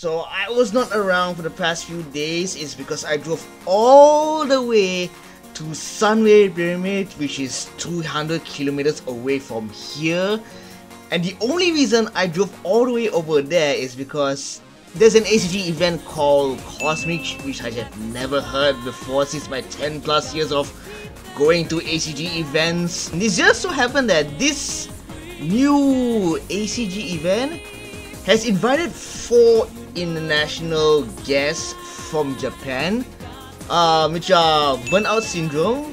So I was not around for the past few days is because I drove all the way to Sunway Pyramid, which is 200 kilometers away from here. And the only reason I drove all the way over there is because there's an ACG event called Cosmic, which I have never heard before since my 10 plus years of going to ACG events. And it just so happened that this new ACG event has invited 4 international guests from Japan, which are Burnout Syndrome,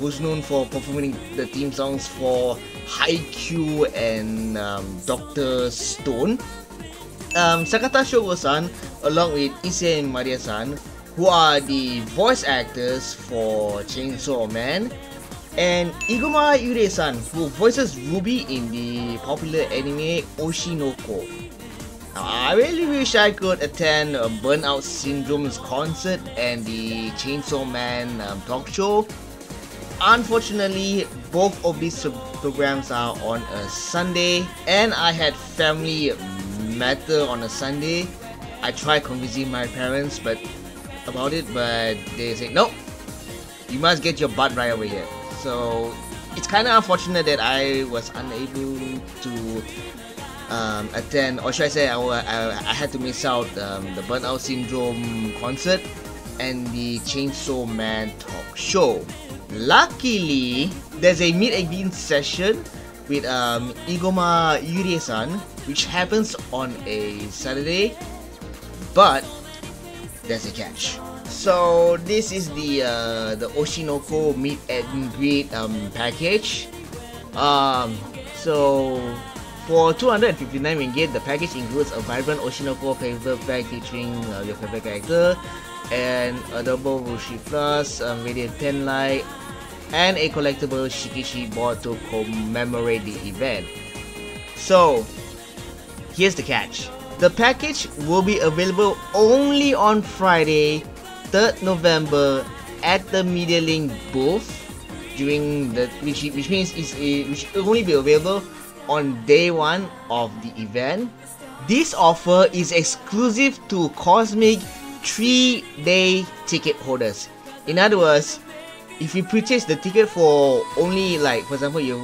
who's known for performing the theme songs for Haikyuu and Dr. Stone, Sakata Shogo-san, along with Isen Maria-san, who are the voice actors for Chainsaw Man, and Igoma Yurie-san, who voices Ruby in the popular anime Oshi no Ko. I really wish I could attend Burnout Syndrome's concert and the Chainsaw Man talk show. Unfortunately, both of these programs are on a Sunday, and I had family matter on a Sunday. I tried convincing my parents about it, but they said, "Nope, you must get your butt right over here." So it's kind of unfortunate that I was unable to attend, or should I say, I had to miss out the Burnout Syndrome concert and the Chainsaw Man talk show. Luckily, there's a meet and greet session with Igoma Yurie-san, which happens on a Saturday, but there's a catch. So this is the Oshi no Ko meet and greet package. So for 259 ringgit, the package includes a vibrant Oshi no Ko paper bag featuring your favorite character, and a double Rushi Plus, a radiant 10 light, and a collectible Shikishi board to commemorate the event. So here's the catch. The package will be available only on Friday, 3rd November at the Media Link booth, during the which means which will only be available on day 1 of the event. This offer is exclusive to Cosmic 3-day ticket holders. In other words, if you purchase the ticket for only, like, for example, you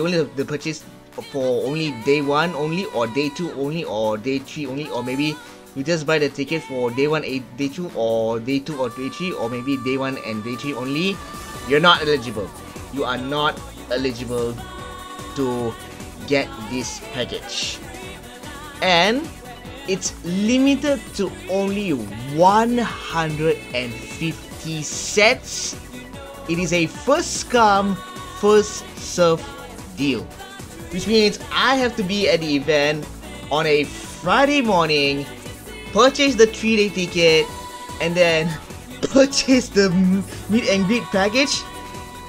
only have the purchase for only day 1 only, or day 2 only, or day 3 only, or maybe you just buy the ticket for day 1 and day 2, or day 2 or day 3, or maybe day 1 and day 3 only, you're not eligible. You are not eligible to get this package. And it's limited to only 150 sets. It is a first come, first serve deal, which means I have to be at the event on a Friday morning, purchase the 3-day ticket, and then purchase the meet and greet package.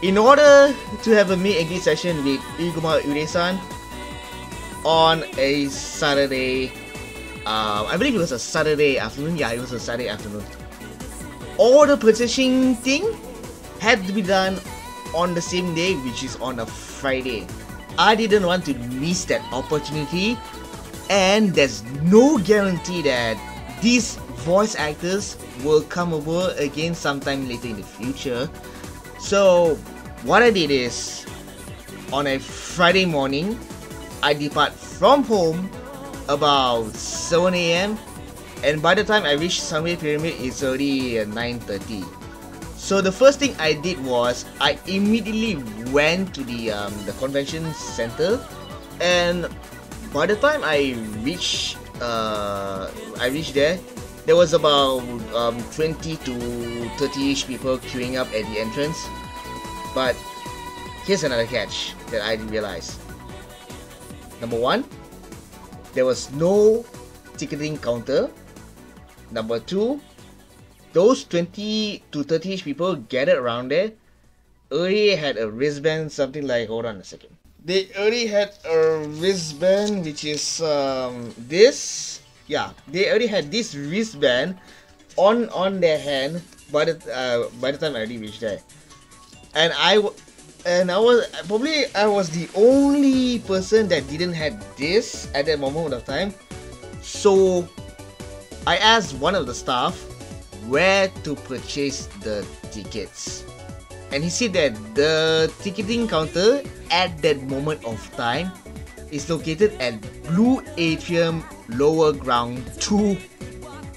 In order to have a meet and greet session with Igoma Yurie-san on a Saturday, I believe it was a Saturday afternoon. Yeah, it was a Saturday afternoon. All the purchasing thing had to be done on the same day, which is on a Friday. I didn't want to miss that opportunity, and there's no guarantee that these voice actors will come over again sometime later in the future. So what I did is, on a Friday morning, I depart from home about 7 AM, and by the time I reached Sunway Pyramid, it's already 9:30. So the first thing I did was I immediately went to the convention center, and by the time I reached there, there was about 20 to 30-ish people queuing up at the entrance. But here's another catch that I didn't realize. Number 1, there was no ticketing counter. Number 2, those 20 to 30 people gathered around there already had a wristband, something like, hold on a second. They already had a wristband, which is this. Yeah, they already had this wristband on their hand by the time I already reached there. And I was the only person that didn't have this at that moment of time. So I asked one of the staff where to purchase the tickets, and he said that the ticketing counter at that moment of time is located at Blue Atrium Lower Ground 2,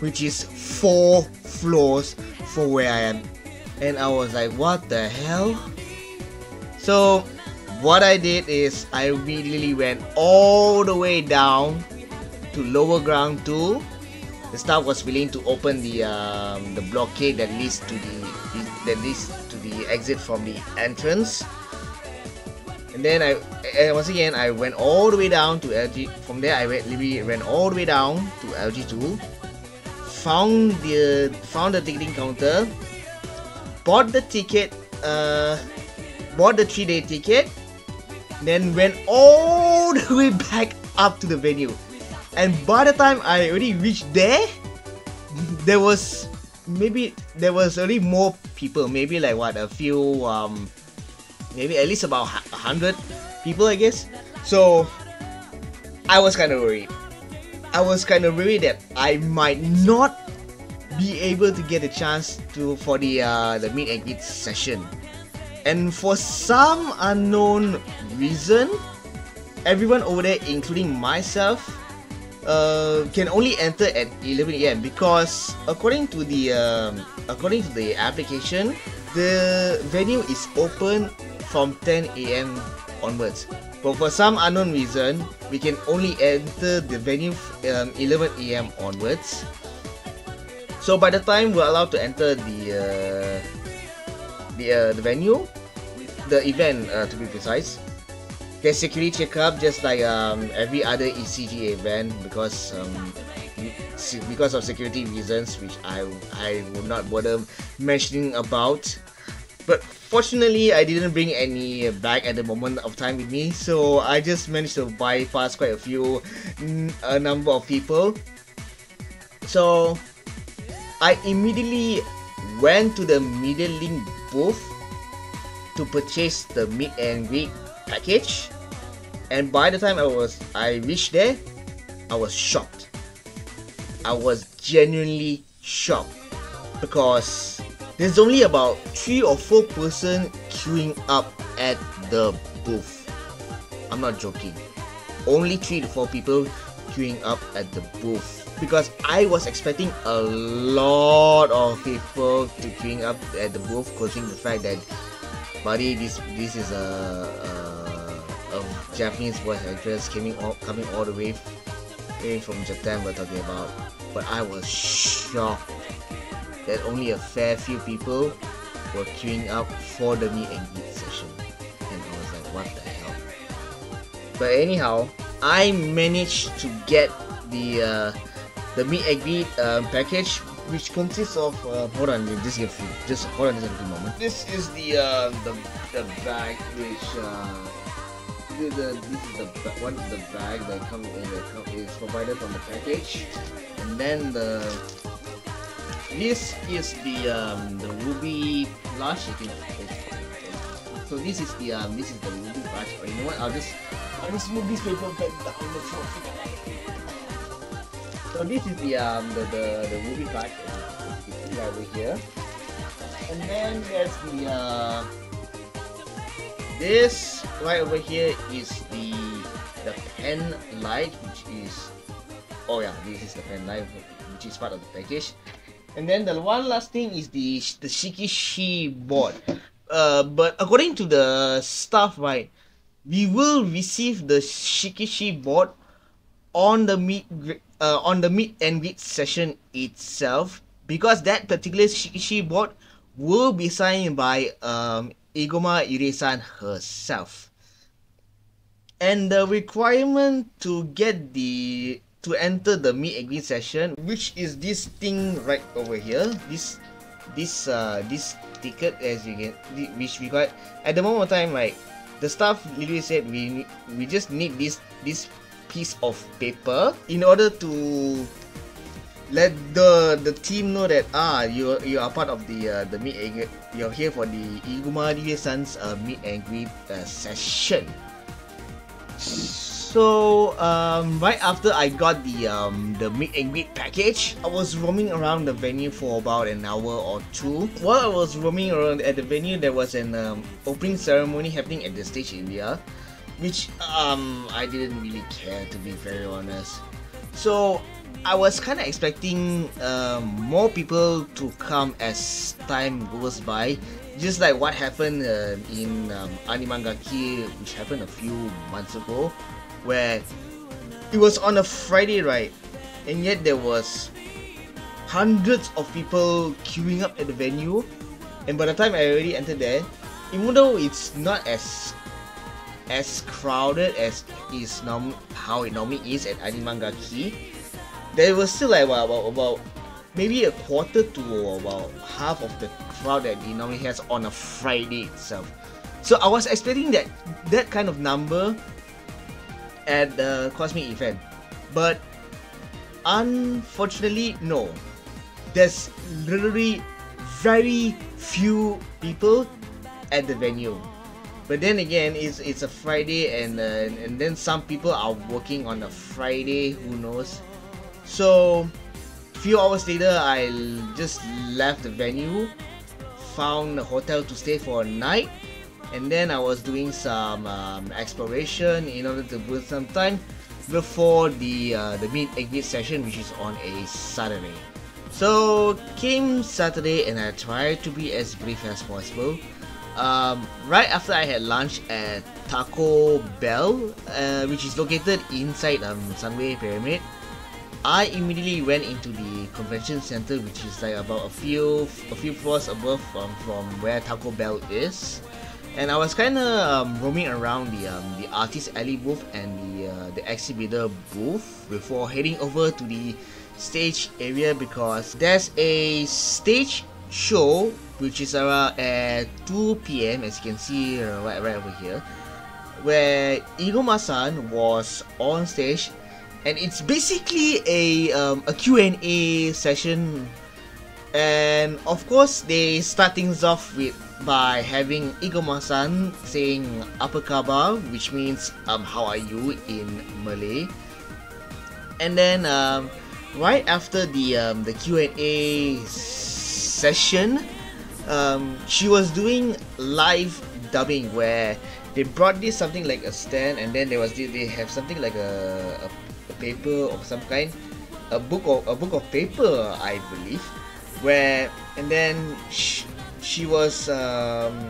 which is 4 floors for where I am. And I was like, what the hell? So what I did is I really went all the way down to Lower Ground 2. The staff was willing to open the blockade that leads to the exit from the entrance. And then I went all the way down to LG. From there I went all the way down to LG2, found the ticketing counter, bought the ticket, bought the 3-day ticket, then went all the way back up to the venue. And by the time I already reached there, there was already more people, maybe like what, a few, maybe at least about 100 people, I guess. So I was kind of worried. I was kind of worried that I might not be able to get a chance for the meet and greet session. And for some unknown reason, everyone over there, including myself, can only enter at 11 AM, because according to the application, the venue is open from 10 AM onwards. But for some unknown reason, we can only enter the venue 11 AM onwards. So by the time we're allowed to enter the venue, the event to be precise, there's security checkup just like every other ECG event, because of security reasons, which I would not bother mentioning about. But fortunately, I didn't bring any bag at the moment of time with me, so I just managed to bypass quite a number of people. So I immediately went to the Media Link booth to purchase the meet and greet package, and by the time I reached there, I was shocked. I was genuinely shocked, because there's only about 3 or 4 person queuing up at the booth. I'm not joking. Only 3 to 4 people queuing up at the booth, because I was expecting a lot of people to queuing up at the booth, causing the fact that, buddy, this is a Japanese voice actress coming all the way from Japan we're talking about. But I was shocked that only a fair few people were queuing up for the meet and greet session, and I was like, what the hell? But anyhow, I managed to get the meet and greet package, which consists of hold on just a moment. This is the bag which this is the bag that comes in, that is provided from the package, and then this is the ruby plush. So this is the ruby plush. Or you know what? I'll just move this paper back down the floor. So this is the ruby part over here, and then there's the this right over here is the pen light, which is, oh yeah, this is the pen light, which is part of the package. And then the one last thing is the shikishi board. But according to the staff, right, we will receive the shikishi board on the meet and greet session itself, because that particular shikishi board will be signed by Igoma Yurie-san herself. And the requirement to enter the meet and greet session, which is this thing right over here, this ticket, as you can, which we got at the moment of time, like the staff literally said, we just need this piece of paper in order to let the team know that you are part of the meet and greet, you're here for the Igoma Yurie-san's meet and greet session. So right after I got the meet and greet package, I was roaming around the venue for about an hour or two. While I was roaming around at the venue, there was an opening ceremony happening at the stage area, which I didn't really care, to be very honest. So I was kind of expecting more people to come as time goes by, just like what happened in Animangaki, which happened a few months ago, where it was on a Friday, right? And yet there was hundreds of people queuing up at the venue, and by the time I already entered there, even though it's not as crowded as is how it normally is at Animangaki, there was still like about maybe a quarter to about half of the crowd that it normally has on a Friday itself. So I was expecting that kind of number at the Cosmic event, but unfortunately no, there's literally very few people at the venue. But then again, it's a Friday, and then some people are working on a Friday, who knows. So a few hours later, I just left the venue, found a hotel to stay for a night, and then I was doing some exploration in order to burn some time before the meet and greet session, which is on a Saturday. So came Saturday, and I tried to be as brief as possible. Right after I had lunch at Taco Bell, which is located inside Sunway Pyramid, I immediately went into the convention center, which is like about a few floors above from where Taco Bell is. And I was kind of roaming around the artist alley booth and the exhibitor booth before heading over to the stage area, because there's a stage show which is around at 2 p.m. as you can see right over here, where Igoma-san was on stage, and it's basically a Q&A session. And of course, they start things off with by having Igoma-san saying apa kabar, which means how are you in Malay. And then right after the Q&A session, she was doing live dubbing, where they brought this something like a stand, and then they have something like a paper of some kind, a book of paper, I believe, where and then she was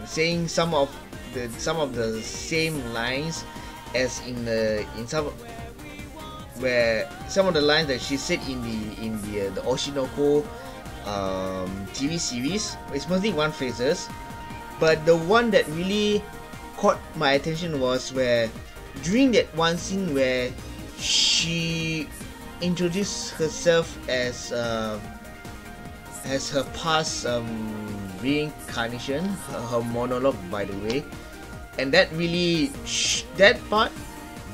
saying some of the same lines as some of the lines that she said in the Oshi no Ko TV series. It's mostly one-phasers, but the one that really caught my attention was where during that one scene where she introduced herself as her past reincarnation, her monologue, by the way, and that really that part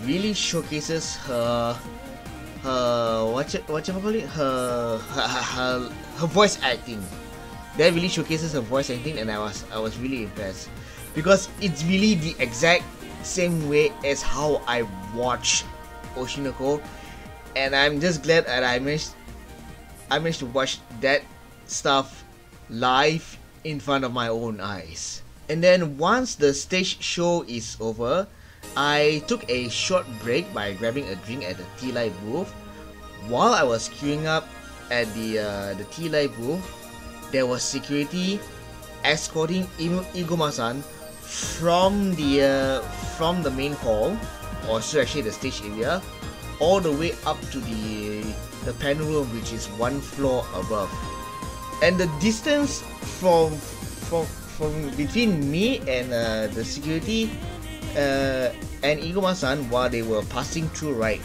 really showcases her her voice acting. That really showcases her voice acting, and I was really impressed, because it's really the exact same way as how I watch Oshi no Ko, and I'm just glad that I managed to watch that stuff live in front of my own eyes. And then once the stage show is over, I took a short break by grabbing a drink at the tea light booth. While I was queuing up at the tea light booth, there was security escorting Igoma-san from the main hall, or so actually the stage area, all the way up to the panel room, which is one floor above. And the distance from between me and the security and Igoma-san, while they were passing through, right,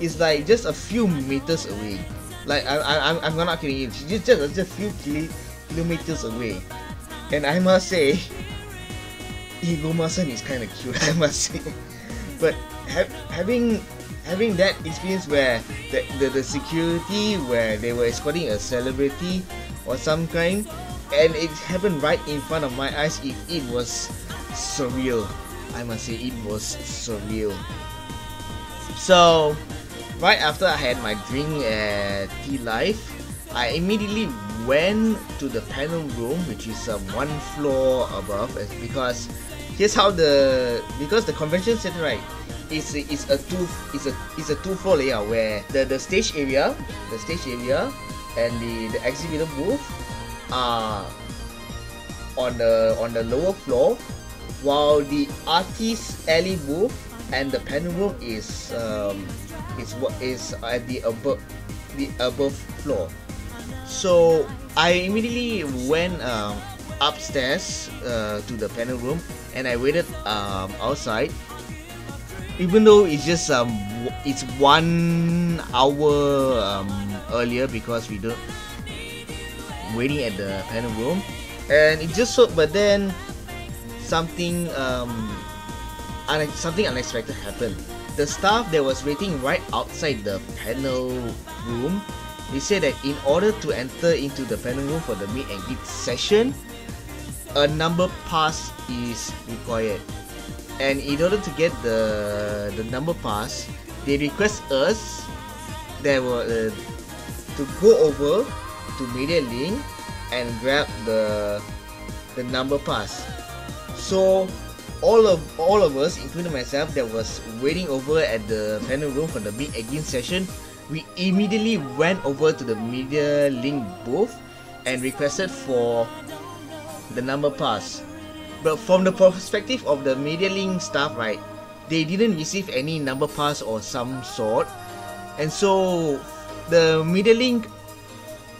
is like just a few meters away. Like I'm not kidding you, just a few kilometers away. And I must say, Igoma-san is kind of cute, I must say. But having that experience where the security, where they were escorting a celebrity or some kind, and it happened right in front of my eyes, it was surreal. I must say, it was surreal. So right after I had my drink at Tea Life, I immediately went to the panel room, which is one floor above, because here's how the convention center, right, is a two floor layout where the stage area and the exhibitor booth are on the lower floor, while the artist alley booth and the panel room is at the above floor. So I immediately went upstairs to the panel room, and I waited outside. Even though it's just it's 1 hour earlier, because we don't waiting at the panel room, and it just so. But then something unexpected happened. The staff that was waiting right outside the panel room, they said that in order to enter into the panel room for the meet and greet session, a number pass is required. And in order to get the number pass, they request us to go over to Media Link and grab the number pass. So all of us, including myself, that was waiting over at the panel room for the meet and greet session, we immediately went over to the Media Link booth and requested for the number pass. But from the perspective of the Media Link staff, right, they didn't receive any number pass or some sort, and so the Media Link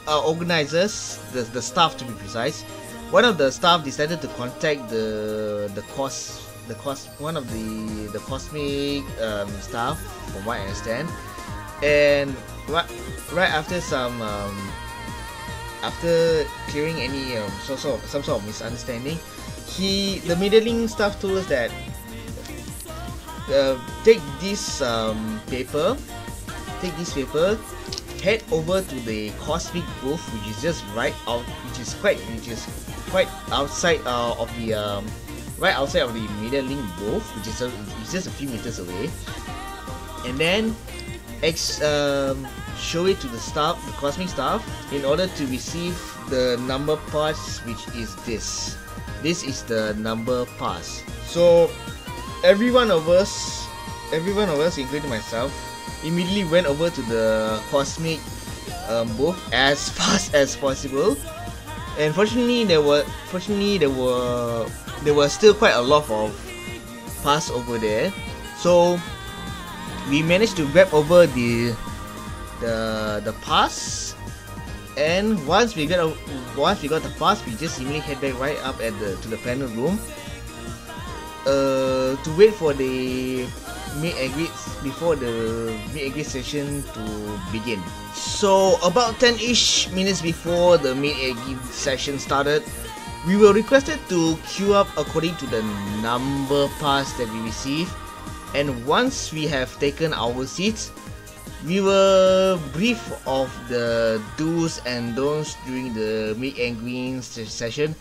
organizers, the staff to be precise, one of the staff decided to contact the Cosmic staff, from what I understand. And right after after clearing any some sort of misunderstanding, the Media Link staff told us that take this paper, head over to the Cosmic booth, which is just right out, which is quite outside of the right outside of the Media Link booth, which is it's just a few meters away, and then show it to the staff, the Cosmic staff, in order to receive the number pass, which is this. This is the number pass. So every one of us, including myself, immediately went over to the Cosmic booth as fast as possible. And fortunately there were still quite a lot of pass over there. So we managed to grab over the pass. And once we got the pass, we just immediately head back right up at to the panel room to wait for the meet and greet before the meet and greet session to begin. So about 10-ish minutes before the meet and greet session started, we were requested to queue up according to the number pass that we received. And once we have taken our seats, we were briefed of the do's and don'ts during the meet and greet session.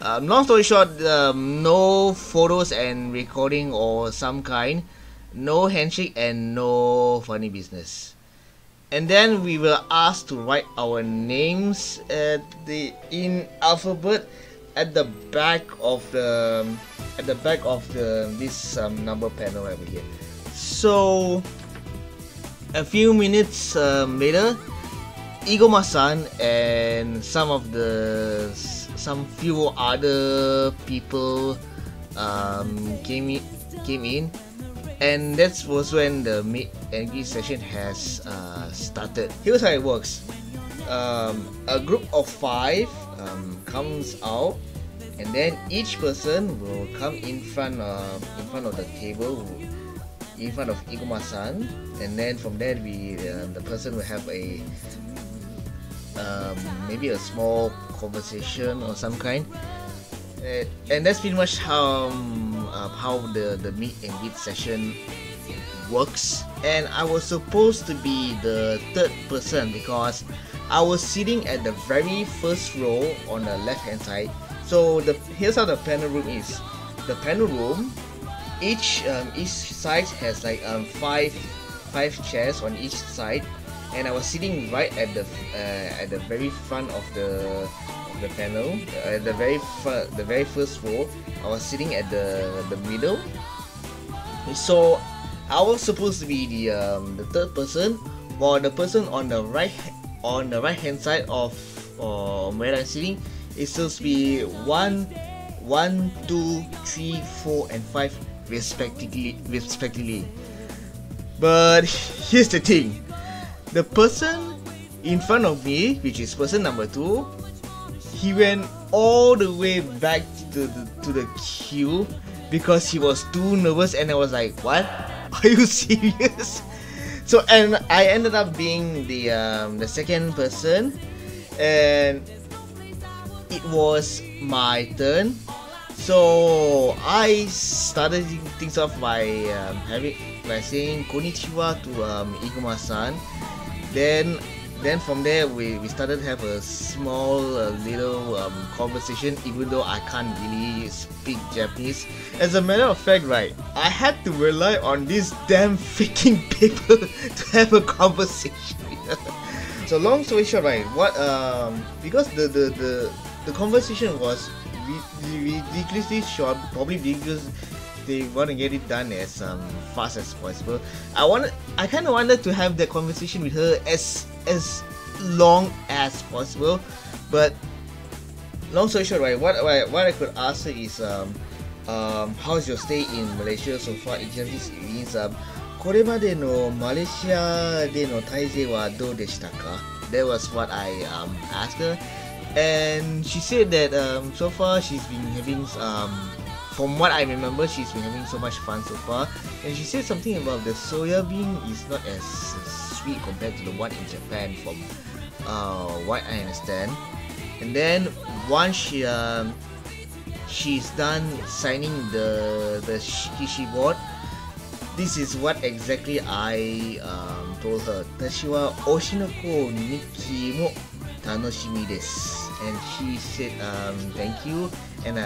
Long story short, no photos and recording or some kind, no handshake and no funny business. And then we were asked to write our names in alphabet at the back of this number panel over here. So a few minutes later, Igoma-san and some few other people came in, and that was when the meet and greet session has started. Here's how it works: a group of 5 comes out, and then each person will come in front of the table, in front of Igoma-san, and then from there the person will have a maybe a small conversation or some kind, and that's pretty much how the meet and greet session works. And I was supposed to be the 3rd person because I was sitting at the very first row on the left-hand side. So here's how the panel room is. The panel room, each side has like 5 5 chairs on each side, and I was sitting right at the very front of the panel, the very first row. I was sitting at the middle, so I was supposed to be the third person, while the person on the right hand side of where I'm sitting is supposed to be 1, 1, 2, 3, 4, and 5 respectively. But here's the thing, the person in front of me, which is person number 2, he went all the way back to the queue because he was too nervous, and I was like, what? Are you serious? So, and I ended up being the second person, and it was my turn. So I started things off by saying konnichiwa to Igoma-san. Then from there we started to have a small little conversation, even though I can't really speak Japanese. As a matter of fact, right, I had to rely on these damn freaking people to have a conversation. So long story short, right, what because the conversation was ridiculously short, probably because they want to get it done as fast as possible. I kind of wanted to have that conversation with her as long as possible, but long story short, right, what I could ask her is how's your stay in Malaysia so far? It just means これまでのマレーシアでの滞在はどうでしたか? That was what I asked her, and she said that so far she's been having from what I remember, she's been having so much fun so far. And she said something about the soya bean is not as sweet compared to the one in Japan, from what I understand. And then once she's done signing the shikishi board, this is what exactly I told her. Tashi wa Oshi no Ko niki mo tanoshimi desu. And she said thank you, and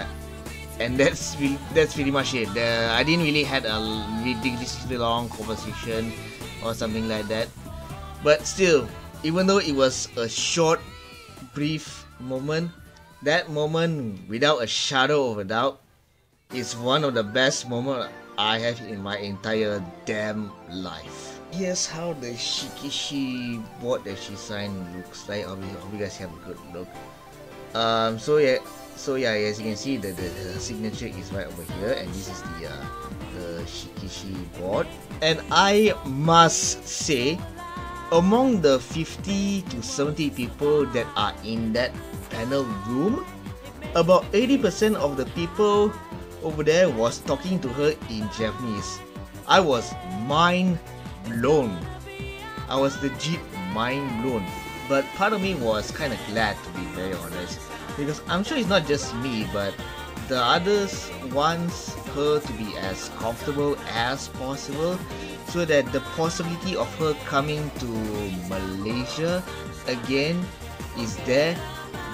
that's pretty much it. I didn't really had a ridiculously long conversation or something like that. But still, even though it was a short, brief moment, that moment, without a shadow of a doubt, is one of the best moments I have in my entire damn life. Here's how the shikishi board that she signed looks like. I hope you guys have a good look. So yeah, as you can see, the signature is right over here, and this is the shikishi board. And I must say, among the 50 to 70 people that are in that panel room, about 80% of the people over there was talking to her in Japanese. I was mind blown. I was legit mind blown. But part of me was kind of glad, to be very honest, because I'm sure it's not just me, but the others wants her to be as comfortable as possible, so that the possibility of her coming to Malaysia again is there,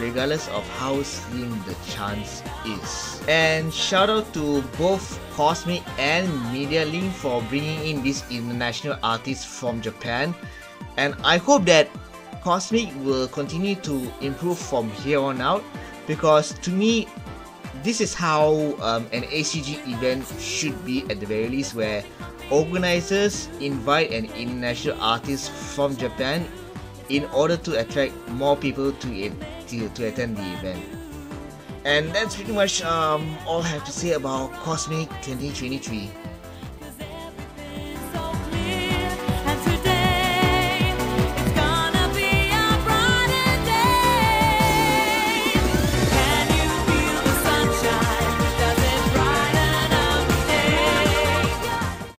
regardless of how slim the chance is. And shout out to both Cosmic and Media Link for bringing in this international artist from Japan, and I hope that Cosmic will continue to improve from here on out, because to me, this is how an ACG event should be at the very least, where organizers invite an international artist from Japan in order to attract more people to attend the event. And that's pretty much all I have to say about Cosmic 2023.